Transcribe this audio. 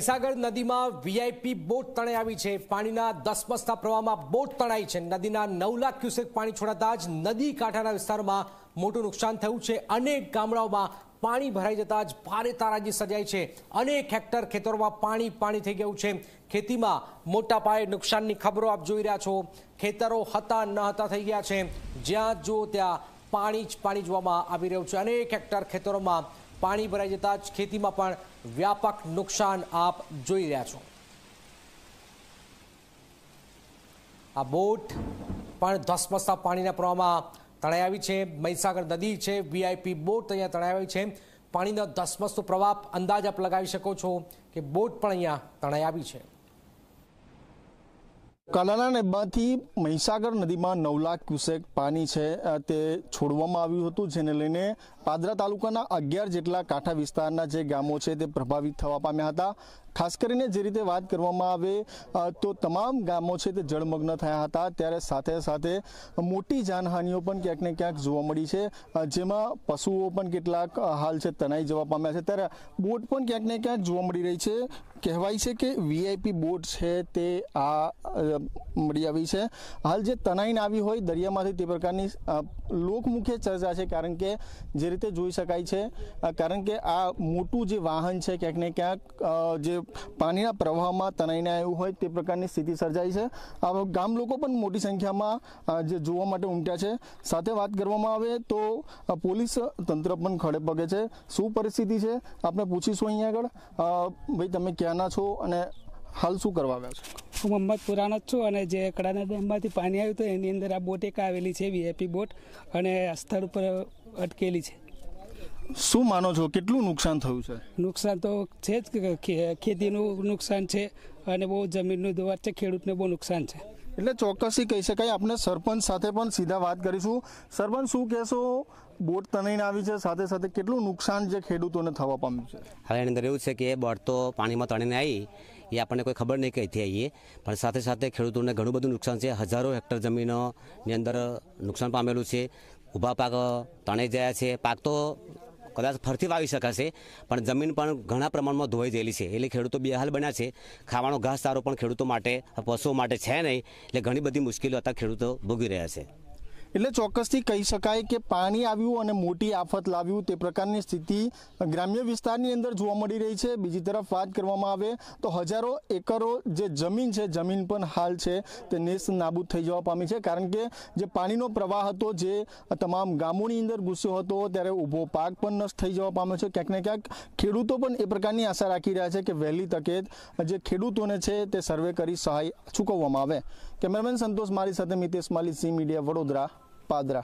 મહીસાગર નદીમાં VIP boat તણાઈ છે। પાણીના ધસમસતા પ્રવાહમાં બોટ તણાઈ છે। નદીના 9 લાખ ક્યુસેક પાણી છોડાતા જ નદી કાંઠાના વિસ્તારમાં મોટું નુકસાન થયું છે। અનેક ગામડાઓમાં પાણી ભરાઈ જતા જ ભારે તારાજી સર્જાઈ છે। અનેક હેક્ટર ખેતરોમાં પાણી થઈ ગયું છે। ખેતીમાં મોટા પાયે નુકસાનની ખબરો આપ જોઈ રહ્યા છો। ખેતરો હતા ન હતા થઈ ગયા છે। જ્યાં જો ત્યાં પાણી જ પાણી જોવામાં આવી રહ્યું છે। અનેક હેક્ટર ખેતરોમાં पानी भराई जता खेती में व्यापक नुकसान आप जोई रह्या छो। आ बोट पण धसमसता पाणीना प्रवाहमां तणाई आवी छे। महीसागर नदी छे, वीआईपी बोट अहींया तणाई आवी छे। पाणीनो धसमसतो प्रवाह अंदाज आप लगावी शको छो के बोट पण अहींया तणाई आवी छे। કાલાના નેબાથી મહીસાગર નદીમાં 9 લાખ ક્યુસેક પાણી છે તે છોડવામાં આવ્યું હતું, જેને લઈને પાદરા તાલુકાના 11 જેટલા કાંઠા વિસ્તારના જે ગામો છે તે પ્રભાવિત થવા પામ્યા હતા। ખાસ કરીને જે રીતે વાત કરવામાં આવે તો તમામ ગામો છે તે જળમગ્ન થયા હતા, ત્યારે સાથે સાથે મોટી જાનહાનિઓ પણ ક્યાંક ને ક્યાંક જોવા મળી છે, જેમાં પશુઓ પણ કેટલાક હાલ છે તણાઈ જવા પામ્યા છે, ત્યારે બોટ પણ ક્યાંક ને ક્યાંક જોવા મળી રહી છે। કહેવાય છે કે વીઆઈપી બોટ છે તે આ મળી આવી છે, હાલ જે તણાઈને આવી હોય દરિયામાંથી, તે પ્રકારની લોકમુખે ચર્ચા છે, કારણ કે જે રીતે જોઈ શકાય છે, કારણ કે આ મોટું જે વાહન છે ક્યાંક ને ક્યાંક જે પાણીના પ્રવાહમાં તણાઈને આવ્યું હોય તે પ્રકારની સ્થિતિ સર્જાઈ છે। આ ગામ લોકો પણ મોટી સંખ્યામાં જે જોવા માટે ઉમટ્યા છે। સાથે વાત કરવામાં આવે તો પોલીસ તંત્ર પણ ખડે પગે છે। શું પરિસ્થિતિ છે આપણે પૂછીશું અહીંયા આગળ। ભાઈ તમે ક્યાંના છો અને હાલ શું કરવા આવ્યા છો? હું મહમ્મદપુરાનો છું અને જે કડાના ડેમમાંથી પાણી આવ્યું હતું એની અંદર આ બોટ એક આવેલી છે, વીઆઈપી બોટ, અને સ્થળ ઉપર અટકેલી છે। શું માનો છો કેટલું નુકસાન થયું છે? નુકસાન તો છે જ, ખેતીનું નુકસાન છે અને બહુ જમીનનું દોવાત છે, ખેડૂતને બહુ નુકસાન છે, એટલે ચોક્કસથી કહી શકાય। આપણે સરપંચ સાથે પણ સીધા વાત કરીશું। સરપંચ શું કહેશો, બોટ તણાઈને આવી છે, સાથે સાથે કેટલું નુકસાન જે ખેડૂતોને થવા પામ્યું છે? હવે એની અંદર એવું છે કે બોટ તો પાણીમાં તણીને આવી એ આપણને કોઈ ખબર નહીં કહીથી આવીએ, પણ સાથે સાથે ખેડૂતોને ઘણું બધું નુકસાન છે। હજારો હેક્ટર જમીનોની અંદર નુકસાન પામેલું છે। ઊભા પાક તણાઈ ગયા છે। પાક તો कदाच फरती वावी शकाशे, पण जमीन पण घणा प्रमाणमां धोवाई गेली छे, एटले खेडूतो बेहाल बन्या छे। खावानो घास चारो पण खेडूतो माटे, पशुओ माटे छे नहीं, एटले घणी बधी मुश्किलो आता खेडूतो भोगी रह्या छे। એટલે ચોક્કસથી કહી શકાય કે પાણી આવ્યું અને મોટી આફત લાવ્યું તે પ્રકારની સ્થિતિ ગ્રામ્ય વિસ્તારની અંદર જોવા મળી રહી છે। બીજી તરફ વાત કરવામાં આવે તો હજારો એકરો જે જમીન છે, જમીન પણ હાલ છે તે નેસ્ત નાબૂદ થઈ જવા પામી છે, કારણ કે જે પાણીનો પ્રવાહ હતો જે તમામ ગામોની અંદર ઘૂસ્યો હતો, ત્યારે ઊભો પાક પણ નષ્ટ થઈ જવા પામ્યો છે। ક્યાંક ને ક્યાંક ખેડૂતો પણ એ પ્રકારની આશા રાખી રહ્યા છે કે વહેલી તકે જે ખેડૂતોને છે તે સર્વે કરી સહાય ચૂકવવામાં આવે। કેમેરામેન સંતોષ મારી સાથે મિતેશ માલી, ઝી મીડિયા, વડોદરા, Padra।